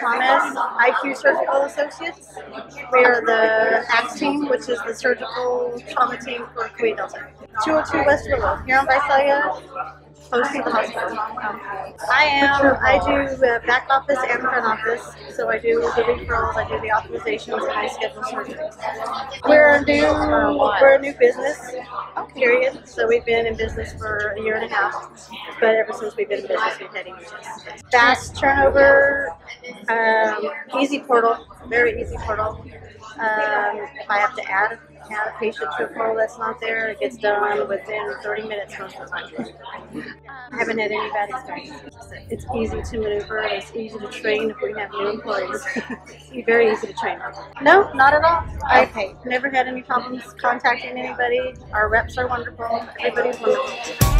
Thomas, IQ Surgical Associates. We are the ACT team, which is the surgical trauma team for Kuwait Delta. 202 West Willow, here on Visalia, close to the hospital. I do back office and front office, so I do the referrals, I do the authorizations, and I schedule surgeries. We're a new business, period, so we've been in business for a year and a half, but ever since we've been in business, we've had EHS. Fast turnover, easy portal, very easy portal. If I have to add a patient to a portal that's not there, it gets done within 30 minutes most of the time. I haven't had any bad experiences. It's easy to maneuver, it's easy to train if we have new employees. It's very easy to train. No, not at all. I've never had any problems contacting anybody. Our reps are wonderful. Everybody's wonderful.